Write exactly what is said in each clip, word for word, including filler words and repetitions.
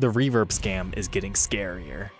The reverb scam is getting scarier.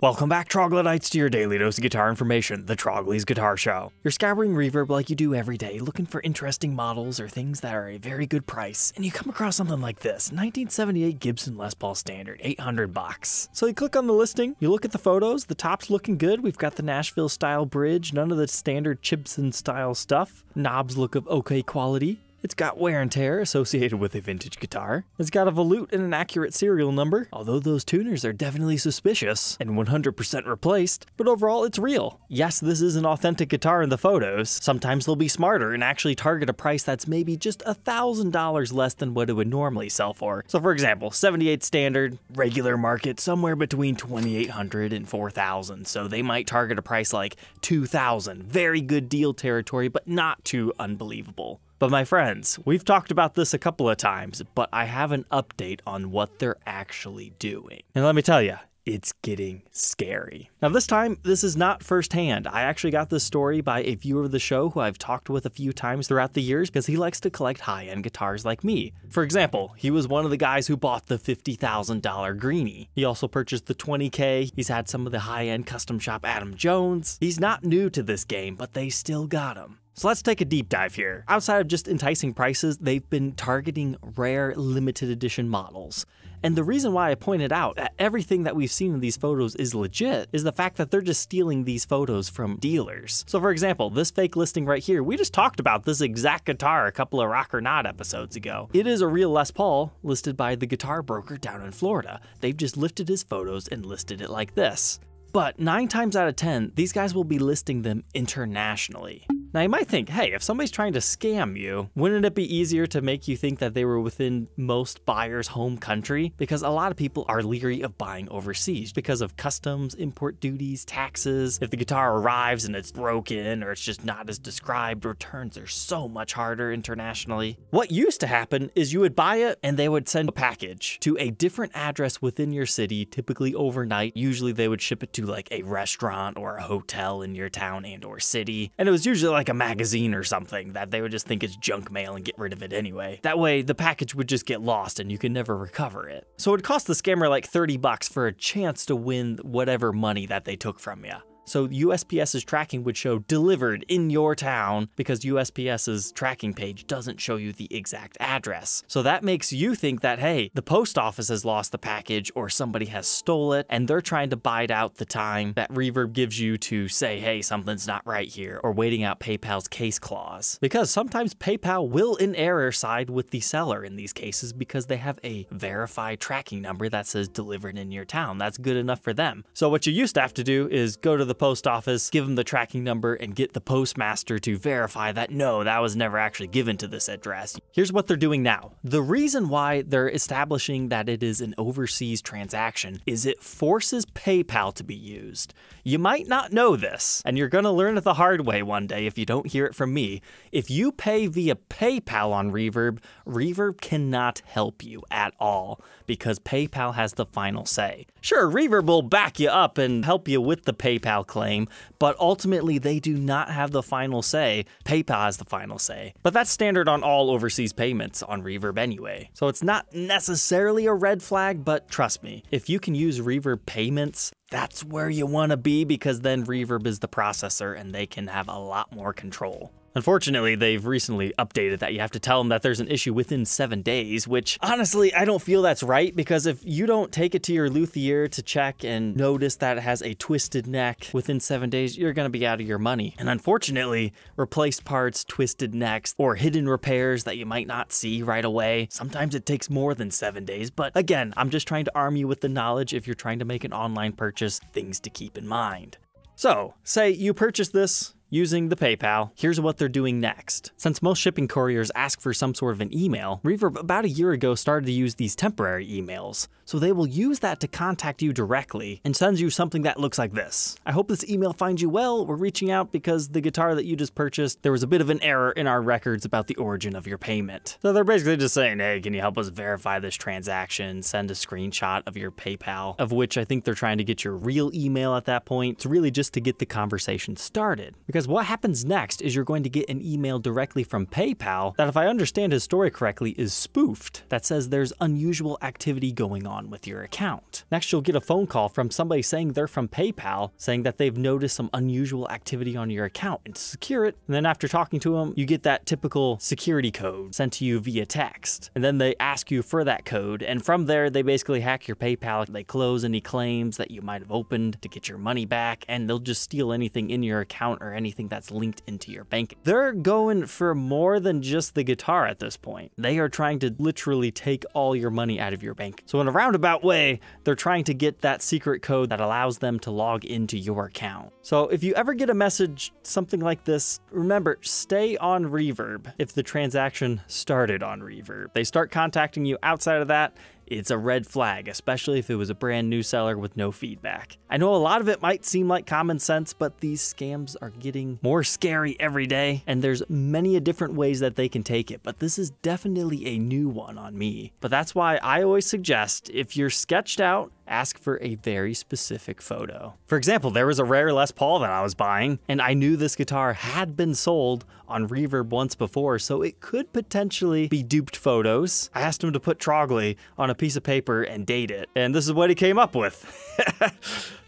Welcome back, troglodytes, to your daily dose of guitar information, the Trogly's Guitar Show. You're scouring Reverb like you do every day, looking for interesting models or things that are a very good price, and you come across something like this, nineteen seventy-eight Gibson Les Paul Standard, eight hundred bucks. So you click on the listing, you look at the photos, the top's looking good, we've got the Nashville style bridge, none of the standard Gibson style stuff, knobs look of okay quality. It's got wear and tear associated with a vintage guitar. It's got a volute and an accurate serial number, although those tuners are definitely suspicious and one hundred percent replaced, but overall it's real. Yes, this is an authentic guitar in the photos. Sometimes they'll be smarter and actually target a price that's maybe just one thousand dollars less than what it would normally sell for. So for example, seventy-eight standard, regular market, somewhere between twenty-eight hundred dollars and four thousand dollars. So they might target a price like two thousand dollars, very good deal territory, but not too unbelievable. But my friends, we've talked about this a couple of times, but I have an update on what they're actually doing. And let me tell you, it's getting scary. Now this time, this is not firsthand. I actually got this story by a viewer of the show who I've talked with a few times throughout the years because he likes to collect high-end guitars like me. For example, he was one of the guys who bought the fifty thousand dollar Greenie. He also purchased the twenty K. He's had some of the high-end custom shop Adam Jones. He's not new to this game, but they still got him. So let's take a deep dive here. Outside of just enticing prices, they've been targeting rare limited edition models. And the reason why I pointed out that everything that we've seen in these photos is legit is the fact that they're just stealing these photos from dealers. So for example, this fake listing right here, we just talked about this exact guitar a couple of Rock or Not episodes ago. It is a real Les Paul listed by the guitar broker down in Florida. They've just lifted his photos and listed it like this. But nine times out of ten, these guys will be listing them internationally. Now you might think, hey, if somebody's trying to scam you, wouldn't it be easier to make you think that they were within most buyers' home country? Because a lot of people are leery of buying overseas because of customs, import duties, taxes. If the guitar arrives and it's broken or it's just not as described, returns are so much harder internationally. What used to happen is you would buy it and they would send a package to a different address within your city, typically overnight. Usually they would ship it to like a restaurant or a hotel in your town and or city. And it was usually like like a magazine or something that they would just think it's junk mail and get rid of it anyway. That way the package would just get lost and you could never recover it. So it would cost the scammer like thirty bucks for a chance to win whatever money that they took from you. So U S P S's tracking would show delivered in your town because U S P S's tracking page doesn't show you the exact address. So that makes you think that, hey, the post office has lost the package or somebody has stole it and they're trying to bide out the time that Reverb gives you to say, hey, something's not right here, or waiting out PayPal's case clause. Because sometimes PayPal will in error side with the seller in these cases because they have a verified tracking number that says delivered in your town. That's good enough for them. So what you used to have to do is go to the the post office, give them the tracking number, and get the postmaster to verify that no, that was never actually given to this address. Here's what they're doing now. The reason why they're establishing that it is an overseas transaction is it forces PayPal to be used. You might not know this, and you're going to learn it the hard way one day if you don't hear it from me. If you pay via PayPal on Reverb, Reverb cannot help you at all because PayPal has the final say. Sure, Reverb will back you up and help you with the PayPal claim, but ultimately they do not have the final say. PayPal has the final say. But that's standard on all overseas payments on Reverb anyway. So it's not necessarily a red flag, but trust me, if you can use Reverb payments, that's where you want to be because then Reverb is the processor and they can have a lot more control. Unfortunately, they've recently updated that you have to tell them that there's an issue within seven days, which honestly, I don't feel that's right because if you don't take it to your luthier to check and notice that it has a twisted neck within seven days, you're going to be out of your money. And unfortunately, replaced parts, twisted necks, or hidden repairs that you might not see right away, sometimes it takes more than seven days. But again, I'm just trying to arm you with the knowledge if you're trying to make an online purchase, things to keep in mind. So say you purchase this using the PayPal, here's what they're doing next. Since most shipping couriers ask for some sort of an email, Reverb about a year ago started to use these temporary emails. So they will use that to contact you directly and sends you something that looks like this. I hope this email finds you well. We're reaching out because the guitar that you just purchased, there was a bit of an error in our records about the origin of your payment. So they're basically just saying, hey, can you help us verify this transaction? Send a screenshot of your PayPal, of which I think they're trying to get your real email at that point. It's really just to get the conversation started. Because because what happens next is you're going to get an email directly from PayPal that, if I understand his story correctly, is spoofed, that says there's unusual activity going on with your account. Next, you'll get a phone call from somebody saying they're from PayPal, saying that they've noticed some unusual activity on your account and to secure it. And then after talking to them, you get that typical security code sent to you via text. And then they ask you for that code. And from there, they basically hack your PayPal. They close any claims that you might have opened to get your money back, and they'll just steal anything in your account or anything that's linked into your bank. They're going for more than just the guitar at this point. They are trying to literally take all your money out of your bank. So in a roundabout way, they're trying to get that secret code that allows them to log into your account. So if you ever get a message, something like this, remember, stay on Reverb if the transaction started on Reverb. They start contacting you outside of that, it's a red flag, especially if it was a brand new seller with no feedback. I know a lot of it might seem like common sense, but these scams are getting more scary every day, and there's many different ways that they can take it, but this is definitely a new one on me. But that's why I always suggest, if you're sketched out, ask for a very specific photo. For example, there was a rare Les Paul that I was buying, and I knew this guitar had been sold on Reverb once before, so it could potentially be duped photos. I asked him to put Trogly on a piece of paper and date it, and this is what he came up with.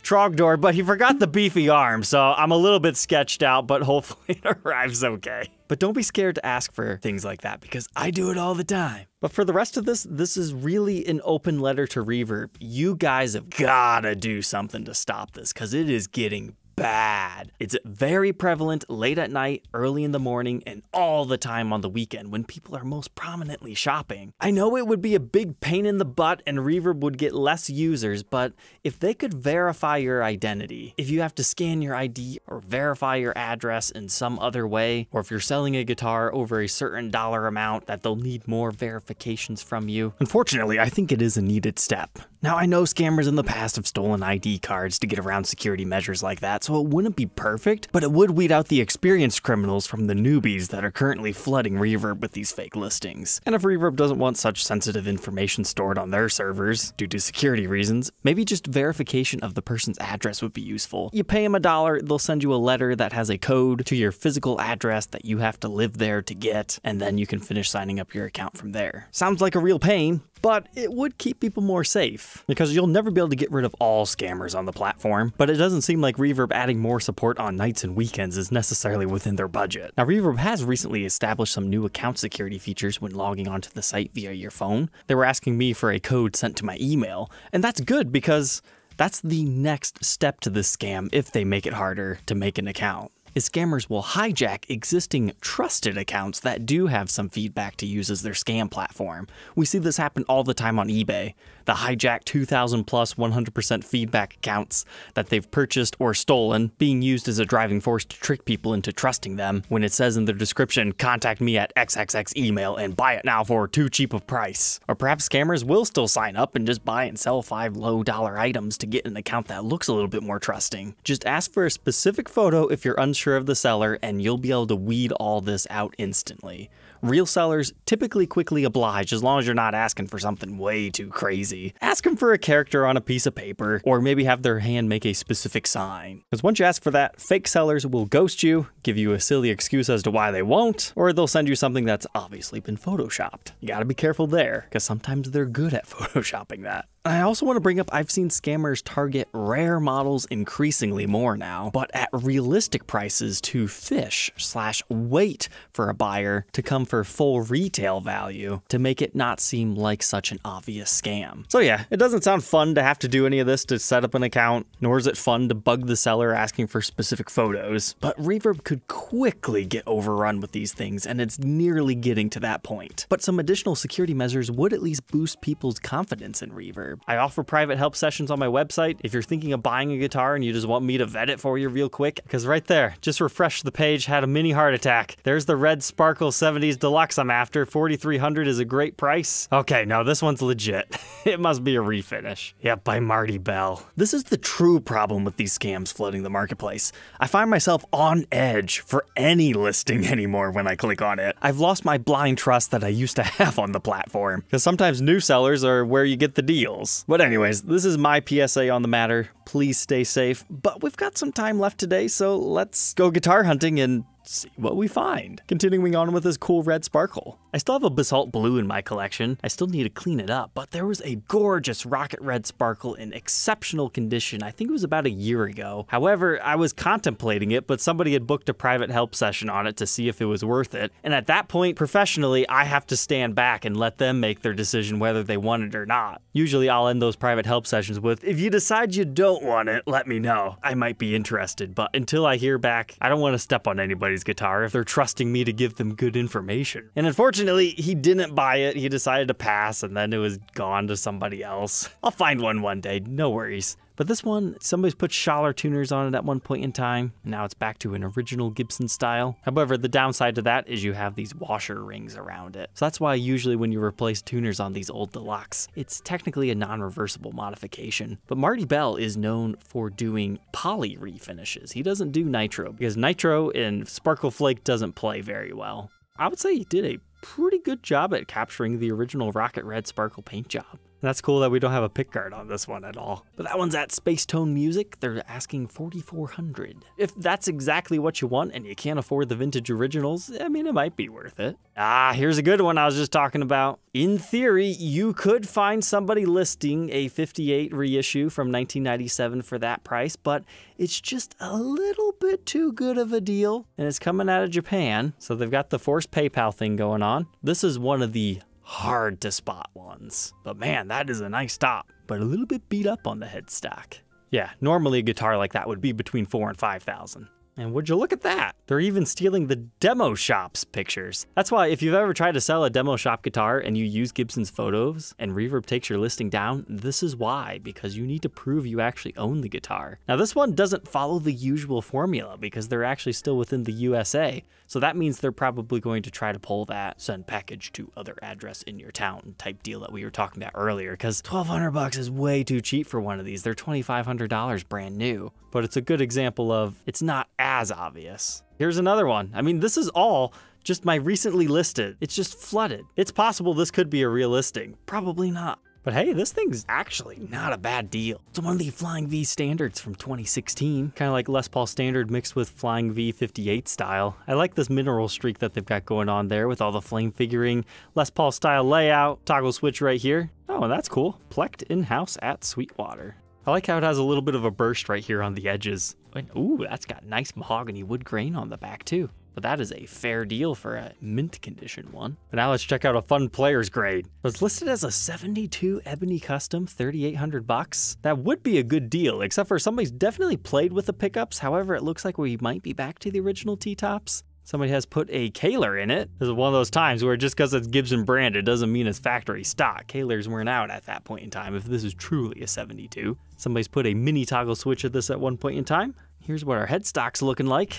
Trogdor, but he forgot the beefy arm, so I'm a little bit sketched out, but hopefully it arrives okay. But don't be scared to ask for things like that, because I do it all the time. But for the rest of this, this is really an open letter to Reverb. You guys have gotta do something to stop this, because it is getting bad. It's very prevalent late at night, early in the morning, and all the time on the weekend when people are most prominently shopping. I know it would be a big pain in the butt and Reverb would get less users, but if they could verify your identity, if you have to scan your I D or verify your address in some other way, or if you're selling a guitar over a certain dollar amount that they'll need more verifications from you. Unfortunately, I think it is a needed step. Now, I know scammers in the past have stolen I D cards to get around security measures like that, so it wouldn't be perfect, but it would weed out the experienced criminals from the newbies that are currently flooding Reverb with these fake listings. And if Reverb doesn't want such sensitive information stored on their servers due to security reasons, maybe just verification of the person's address would be useful. You pay them a dollar, they'll send you a letter that has a code to your physical address that you have to live there to get, and then you can finish signing up your account from there. Sounds like a real pain, but it would keep people more safe, because you'll never be able to get rid of all scammers on the platform, but it doesn't seem like Reverb adding more support on nights and weekends is necessarily within their budget. Now, Reverb has recently established some new account security features when logging onto the site via your phone. They were asking me for a code sent to my email, and that's good because that's the next step to this scam if they make it harder to make an account. Is scammers will hijack existing trusted accounts that do have some feedback to use as their scam platform. We see this happen all the time on eBay. The hijacked two thousand plus one hundred percent feedback accounts that they've purchased or stolen being used as a driving force to trick people into trusting them when it says in their description, contact me at triple x email and buy it now for too cheap a price. Or perhaps scammers will still sign up and just buy and sell five low dollar items to get an account that looks a little bit more trusting. Just ask for a specific photo if you're unsure of the seller, and you'll be able to weed all this out instantly. Real sellers typically quickly oblige, as long as you're not asking for something way too crazy. Ask them for a character on a piece of paper, or maybe have their hand make a specific sign. Because once you ask for that, fake sellers will ghost you, give you a silly excuse as to why they won't, or they'll send you something that's obviously been photoshopped. You gotta be careful there, because sometimes they're good at photoshopping that. I also want to bring up, I've seen scammers target rare models increasingly more now, but at realistic prices to fish slash wait for a buyer to come for full retail value to make it not seem like such an obvious scam. So yeah, it doesn't sound fun to have to do any of this to set up an account, nor is it fun to bug the seller asking for specific photos, but Reverb could quickly get overrun with these things, and it's nearly getting to that point. But some additional security measures would at least boost people's confidence in Reverb. I offer private help sessions on my website if you're thinking of buying a guitar and you just want me to vet it for you real quick. Because right there, just refreshed the page, had a mini heart attack. There's the Red Sparkle seventies Deluxe I'm after. forty-three hundred dollars is a great price. Okay, no, this one's legit. It must be a refinish. Yep, by Marty Bell. This is the true problem with these scams flooding the marketplace. I find myself on edge for any listing anymore when I click on it. I've lost my blind trust that I used to have on the platform. Because sometimes new sellers are where you get the deal. animals. But anyways, this is my P S A on the matter. Please stay safe. But we've got some time left today, so let's go guitar hunting and see what we find. Continuing on with this cool red sparkle. I still have a basalt blue in my collection. I still need to clean it up, but there was a gorgeous rocket red sparkle in exceptional condition. I think it was about a year ago. However, I was contemplating it, but somebody had booked a private help session on it to see if it was worth it. And at that point, professionally, I have to stand back and let them make their decision whether they want it or not. Usually I'll end those private help sessions with, if you decide you don't want it, let me know. I might be interested, but until I hear back, I don't want to step on anybody guitar if they're trusting me to give them good information. And unfortunately, he didn't buy it. He decided to pass, and then it was gone to somebody else. I'll find one one day, no worries. But this one, somebody's put Schaller tuners on it at one point in time, and now it's back to an original Gibson style. However, the downside to that is you have these washer rings around it. So that's why usually when you replace tuners on these old Deluxe, it's technically a non-reversible modification. But Marty Bell is known for doing poly refinishes. He doesn't do nitro, because nitro and Sparkle Flake doesn't play very well. I would say he did a pretty good job at capturing the original Rocket Red Sparkle paint job. That's cool that we don't have a pick guard on this one at all. But that one's at Space Tone Music. They're asking forty-four hundred dollars. If that's exactly what you want and you can't afford the vintage originals, I mean, it might be worth it. Ah, here's a good one I was just talking about. In theory, you could find somebody listing a fifty-eight reissue from nineteen ninety-seven for that price, but it's just a little bit too good of a deal. And it's coming out of Japan, so they've got the forced PayPal thing going on. This is one of the hard to spot ones. But man, that is a nice stop, but a little bit beat up on the headstock. Yeah, normally a guitar like that would be between four and five thousand. And would you look at that? They're even stealing the demo shop's pictures. That's why if you've ever tried to sell a demo shop guitar and you use Gibson's photos and Reverb takes your listing down, this is why, because you need to prove you actually own the guitar. Now this one doesn't follow the usual formula because they're actually still within the U S A. So that means they're probably going to try to pull that send package to other address in your town type deal that we were talking about earlier, because twelve hundred bucks is way too cheap for one of these. They're twenty-five hundred dollars brand new, but it's a good example of it's not as obvious. Here's another one. I mean, this is all just my recently listed. It's just flooded. It's possible this could be a real listing. Probably not. But hey, this thing's actually not a bad deal. It's one of the Flying V standards from twenty sixteen. Kind of like Les Paul Standard mixed with Flying V fifty-eight style. I like this mineral streak that they've got going on there with all the flame figuring, Les Paul style layout, toggle switch right here. Oh, that's cool. Plecked in-house at Sweetwater. I like how it has a little bit of a burst right here on the edges. And ooh, that's got nice mahogany wood grain on the back too. But that is a fair deal for a mint condition one. But now let's check out a fun player's grade. It's listed as a seventy-two Ebony Custom, thirty-eight hundred bucks. That would be a good deal, except for somebody's definitely played with the pickups. However, it looks like we might be back to the original T-tops. Somebody has put a Kaler in it. This is one of those times where just because it's Gibson branded doesn't mean it's factory stock. Kalers weren't out at that point in time if this is truly a seventy-two. Somebody's put a mini toggle switch at this at one point in time. Here's what our headstock's looking like.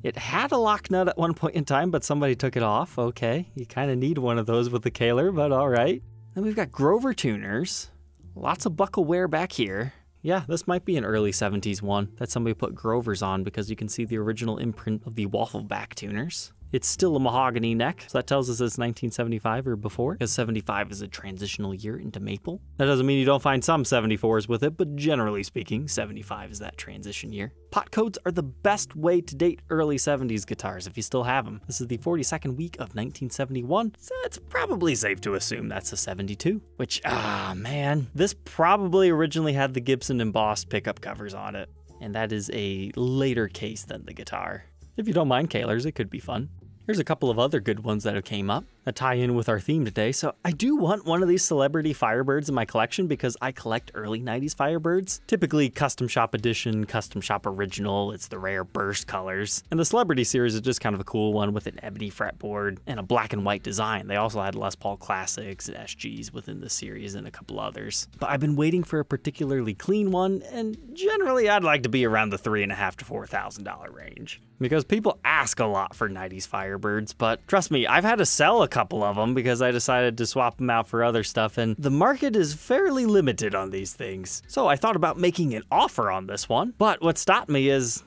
It had a lock nut at one point in time, but somebody took it off. Okay, you kind of need one of those with the Kaler, but all right. Then we've got Grover tuners. Lots of buckle wear back here. Yeah, this might be an early seventies one that somebody put Grover's on because you can see the original imprint of the waffle back tuners. It's still a mahogany neck, so that tells us it's nineteen seventy-five or before, because seventy-five is a transitional year into maple. That doesn't mean you don't find some seventy-fours with it, but generally speaking, seventy-five is that transition year. Pot codes are the best way to date early seventies guitars if you still have them. This is the forty-second week of nineteen seventy-one, so it's probably safe to assume that's a seventy-two, which, ah, man, this probably originally had the Gibson embossed pickup covers on it, and that is a later case than the guitar. If you don't mind Kalers, it could be fun. Here's a couple of other good ones that have came up that tie in with our theme today. So I do want one of these celebrity Firebirds in my collection because I collect early nineties Firebirds. Typically custom shop edition, custom shop original. It's the rare burst colors. And the celebrity series is just kind of a cool one with an ebony fretboard and a black and white design. They also had Les Paul Classics and S Gs within the series and a couple others. But I've been waiting for a particularly clean one, and generally I'd like to be around the three and a half to four thousand dollar range. Because people ask a lot for nineties Firebirds, but trust me, I've had to sell a couple of them because I decided to swap them out for other stuff, and the market is fairly limited on these things. So I thought about making an offer on this one, but what stopped me is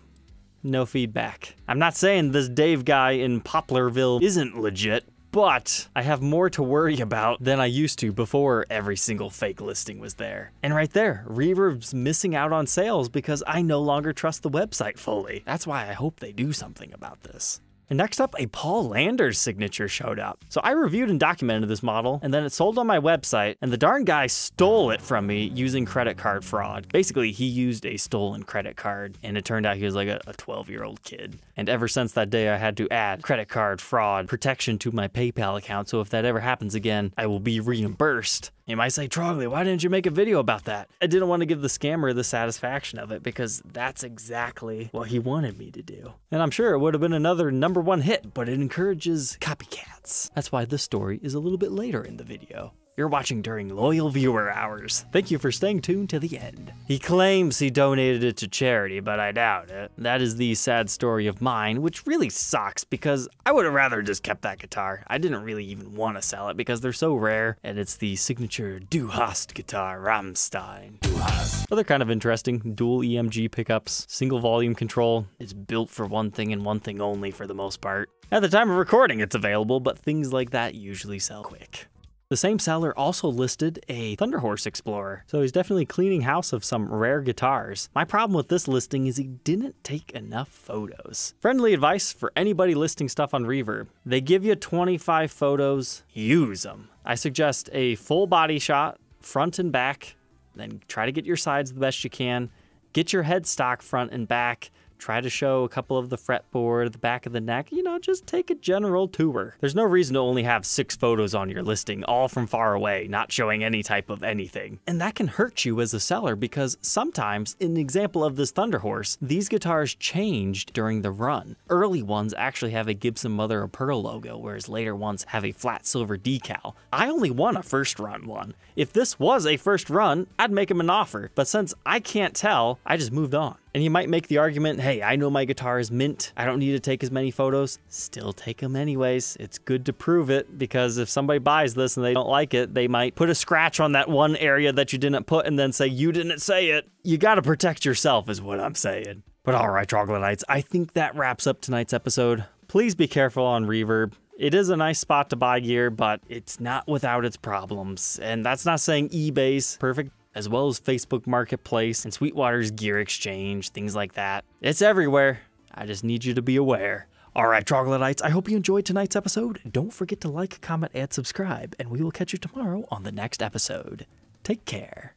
no feedback. I'm not saying this Dave guy in Poplarville isn't legit, but I have more to worry about than I used to before every single fake listing was there. And right there, Reverb's missing out on sales because I no longer trust the website fully. That's why I hope they do something about this. And next up, a Paul Landers signature showed up. So I reviewed and documented this model, and then it sold on my website, and the darn guy stole it from me using credit card fraud. Basically, he used a stolen credit card, and it turned out he was like a twelve-year-old kid. And ever since that day, I had to add credit card fraud protection to my PayPal account, so if that ever happens again, I will be reimbursed. You might say, Trogly, why didn't you make a video about that? I didn't want to give the scammer the satisfaction of it because that's exactly what he wanted me to do. And I'm sure it would have been another number one hit, but it encourages copycats. That's why this story is a little bit later in the video. You're watching during loyal viewer hours. Thank you for staying tuned to the end. He claims he donated it to charity, but I doubt it. That is the sad story of mine, which really sucks because I would have rather just kept that guitar. I didn't really even want to sell it because they're so rare, and it's the signature Du Hast guitar, Rammstein. Du Hast. Other kind of interesting, dual E M G pickups, single volume control. It's built for one thing and one thing only for the most part. At the time of recording, it's available, but things like that usually sell quick. The same seller also listed a Thunder Horse Explorer, so he's definitely cleaning house of some rare guitars. My problem with this listing is he didn't take enough photos. Friendly advice for anybody listing stuff on Reverb. They give you twenty-five photos, use them. I suggest a full body shot, front and back, then try to get your sides the best you can, get your headstock front and back, try to show a couple of the fretboard, the back of the neck, you know, just take a general tour. There's no reason to only have six photos on your listing, all from far away, not showing any type of anything. And that can hurt you as a seller because sometimes, in the example of this Thunder Horse, these guitars changed during the run. Early ones actually have a Gibson Mother of Pearl logo, whereas later ones have a flat silver decal. I only want a first run one. If this was a first run, I'd make him an offer. But since I can't tell, I just moved on. And you might make the argument, hey, I know my guitar is mint. I don't need to take as many photos. Still take them anyways. It's good to prove it because if somebody buys this and they don't like it, they might put a scratch on that one area that you didn't put and then say, you didn't say it. You got to protect yourself is what I'm saying. But all right, Troglodytes, I think that wraps up tonight's episode. Please be careful on Reverb. It is a nice spot to buy gear, but it's not without its problems. And that's not saying eBay's perfect, as well as Facebook Marketplace and Sweetwater's Gear Exchange, things like that. It's everywhere. I just need you to be aware. All right, Troglodytes, I hope you enjoyed tonight's episode. Don't forget to like, comment, and subscribe, and we will catch you tomorrow on the next episode. Take care.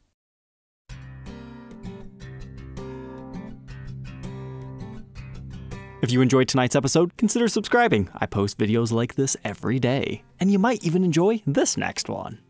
If you enjoyed tonight's episode, consider subscribing. I post videos like this every day. And you might even enjoy this next one.